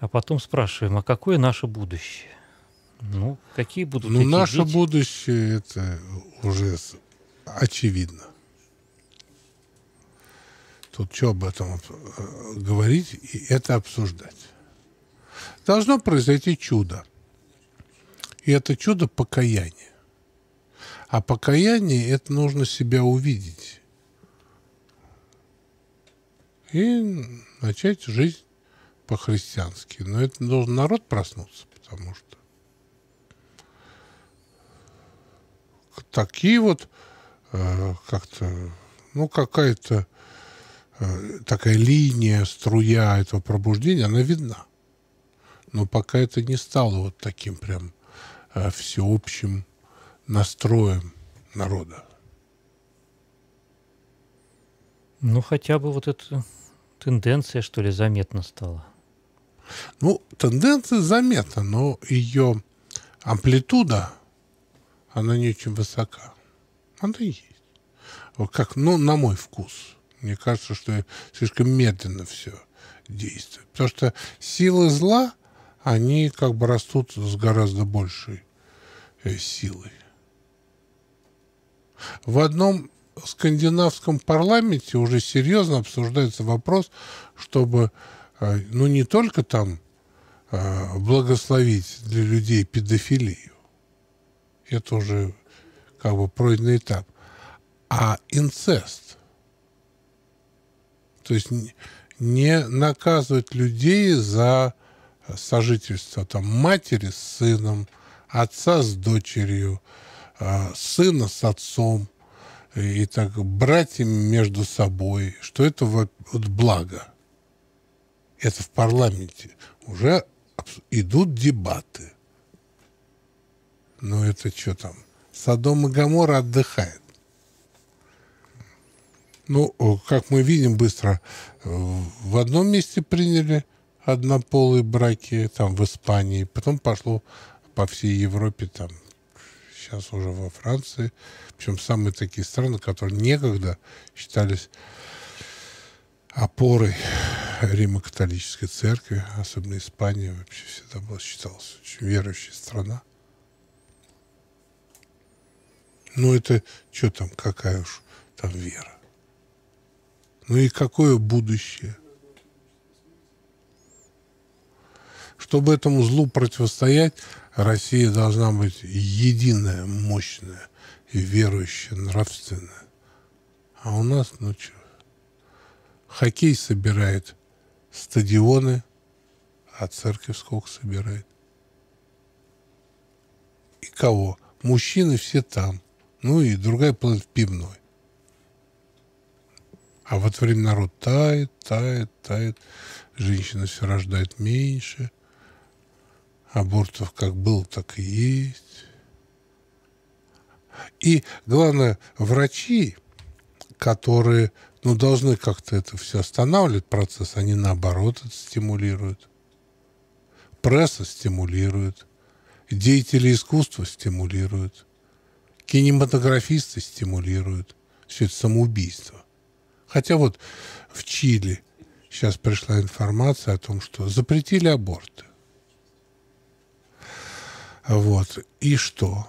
А потом спрашиваем, а какое наше будущее? Ну, какие будут такие наше дети? Будущее, это уже очевидно. Тут что об этом говорить и это обсуждать? Должно произойти чудо. И это чудо покаяние. А покаяние – это нужно себя увидеть. И начать жить по-христиански. Но это должен народ проснуться, потому что такие вот как-то, ну, какая-то такая линия, струя этого пробуждения, она видна. Но пока это не стало вот таким прям всеобщим настроем народа. Ну, хотя бы вот эта тенденция, что ли, заметна стала? Ну, тенденция заметна, но ее амплитуда, она не очень высока. Она есть. Вот как, ну, на мой вкус. Мне кажется, что слишком медленно все действует. Потому что силы зла, они как бы растут с гораздо большей силой. В одном скандинавском парламенте уже серьезно обсуждается вопрос, чтобы, ну, не только там благословить для людей педофилию. Это уже как бы пройденный этап. А инцест. То есть не наказывать людей за сожительство там, матери с сыном, отца с дочерью, сына с отцом, и так братьями между собой, что это вот благо. Это в парламенте. Уже идут дебаты. Ну это что там? Содом и Гоморра отдыхает. Ну, как мы видим, быстро в одном месте приняли однополые браки, там в Испании, потом пошло по всей Европе, там сейчас уже во Франции, причем самые такие страны, которые некогда считались опорой Римо-католической церкви, особенно Испания вообще всегда была, считалась очень верующей страна. Ну это что там, какая уж там вера? Ну и какое будущее? Чтобы этому злу противостоять, Россия должна быть единая, мощная, и верующая, нравственная. А у нас, ну что, хоккей собирает стадионы, а церковь сколько собирает? И кого? Мужчины все там. Ну и другая платит пивной. А в это время народ тает, тает, тает. Женщина все рождает меньше. Абортов как было, так и есть. И, главное, врачи, которые, ну, должны как-то это все останавливать, процесс, они, наоборот, это стимулируют. Пресса стимулирует. Деятели искусства стимулируют. Кинематографисты стимулируют. Все это самоубийство. Хотя вот в Чили сейчас пришла информация о том, что запретили аборты. Вот. И что?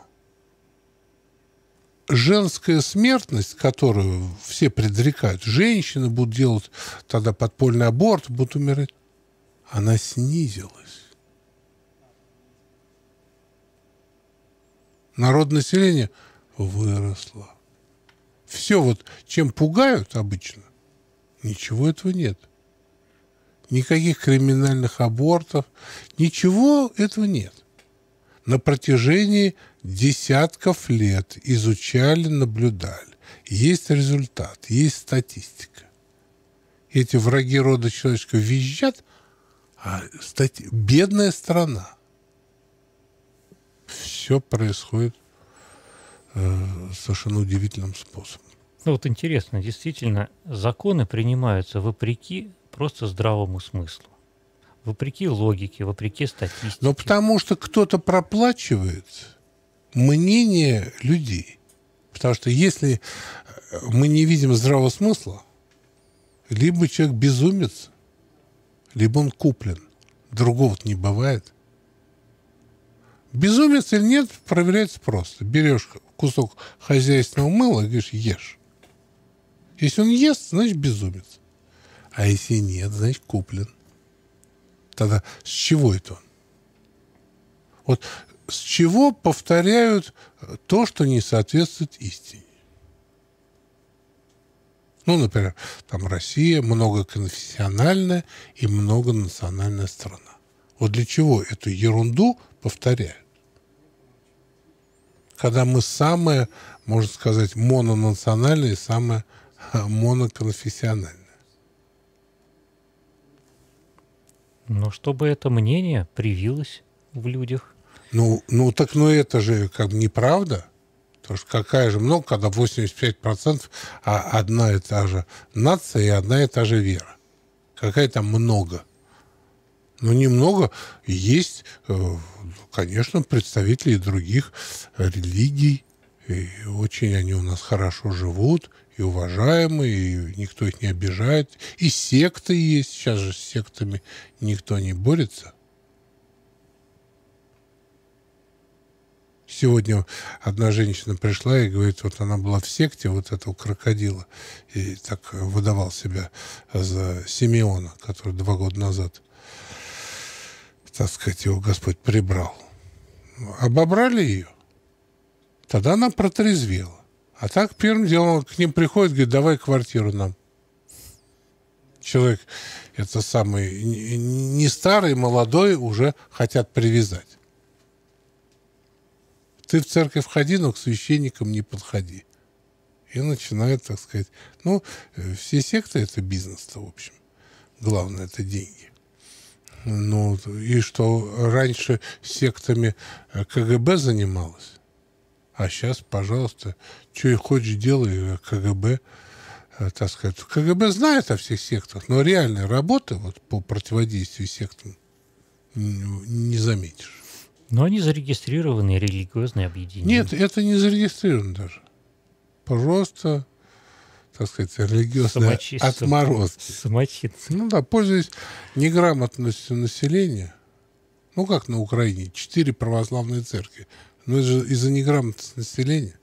Женская смертность, которую все предрекают, женщины будут делать тогда подпольный аборт, будут умирать, она снизилась. Народное население выросло. Все вот, чем пугают обычно, ничего этого нет. Никаких криминальных абортов, ничего этого нет. На протяжении десятков лет изучали, наблюдали. Есть результат, есть статистика. Эти враги рода человеческого визжат, а бедная страна. Все происходит совершенно удивительным способом. Ну вот интересно, действительно, законы принимаются вопреки просто здравому смыслу, вопреки логике, вопреки статистике. Но потому что кто-то проплачивает мнение людей. Потому что если мы не видим здравого смысла, либо человек безумец, либо он куплен Другого-то не бывает. Безумец или нет, проверяется просто. Берешь кусок хозяйственного мыла и говоришь, ешь. Если он ест, значит безумец. А если нет, значит куплен. Тогда с чего это он? Вот с чего повторяют то, что не соответствует истине? Ну, например, там Россия многоконфессиональная и многонациональная страна. Вот для чего эту ерунду повторяют? Когда мы самые, можно сказать, мононациональные и самые моноконфессиональные. Но чтобы это мнение привилось в людях. Ну это же как бы неправда. Потому что какая же много, когда 85% одна и та же нация и одна и та же вера. Какая там много. Но немного есть, конечно, представители других религий. И очень они у нас хорошо живут, и уважаемые, и никто их не обижает. И секты есть. Сейчас же с сектами никто не борется. Сегодня одна женщина пришла и говорит, вот она была в секте вот этого крокодила, и так выдавал себя за Симеона, который 2 года назад, так сказать, его Господь прибрал. Обобрали ее. Тогда она протрезвела. А так первым делом к ним приходит, говорит, давай квартиру нам. Человек, это самый не старый, молодой, уже хотят привязать. Ты в церковь ходи, но к священникам не подходи. И начинает, так сказать... Ну, все секты — это бизнес-то, в общем. Главное — это деньги. Ну, и что раньше сектами КГБ занималось, а сейчас, пожалуйста, что и хочешь делай, КГБ, так сказать. КГБ знает о всех сектах, но реальной работы вот, по противодействию сектам не заметишь. Но они зарегистрированы, религиозные объединения. Нет, это не зарегистрировано даже. Просто, так сказать, религиозные отморозки. Самочинцы. Ну да, пользуясь неграмотностью населения, ну как на Украине, 4 православные церкви. Но это же из-за неграмотности населения.